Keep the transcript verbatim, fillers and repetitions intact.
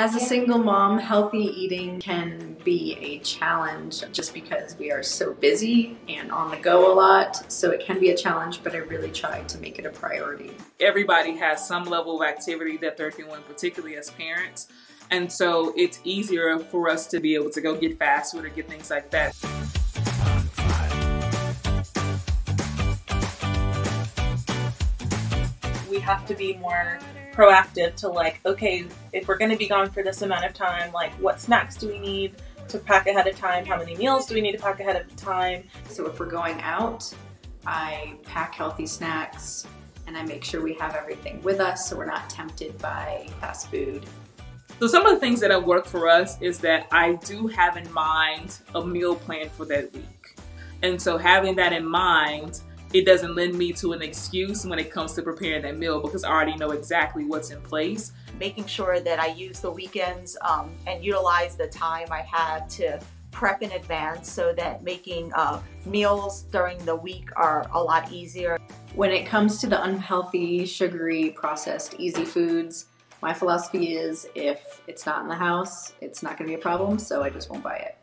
As a single mom, healthy eating can be a challenge just because we are so busy and on the go a lot. So it can be a challenge, but I really try to make it a priority. Everybody has some level of activity that they're doing, particularly as parents. And so it's easier for us to be able to go get fast food or get things like that. We have to be more proactive to like, okay, if we're going to be gone for this amount of time, like what snacks do we need to pack ahead of time? How many meals do we need to pack ahead of time? So if we're going out, I pack healthy snacks and I make sure we have everything with us so we're not tempted by fast food. So some of the things that have worked for us is that I do have in mind a meal plan for that week. And so having that in mind, it doesn't lend me to an excuse when it comes to preparing that meal because I already know exactly what's in place. Making sure that I use the weekends um, and utilize the time I have to prep in advance so that making uh, meals during the week are a lot easier. When it comes to the unhealthy, sugary, processed, easy foods, my philosophy is if it's not in the house, it's not going to be a problem, so I just won't buy it.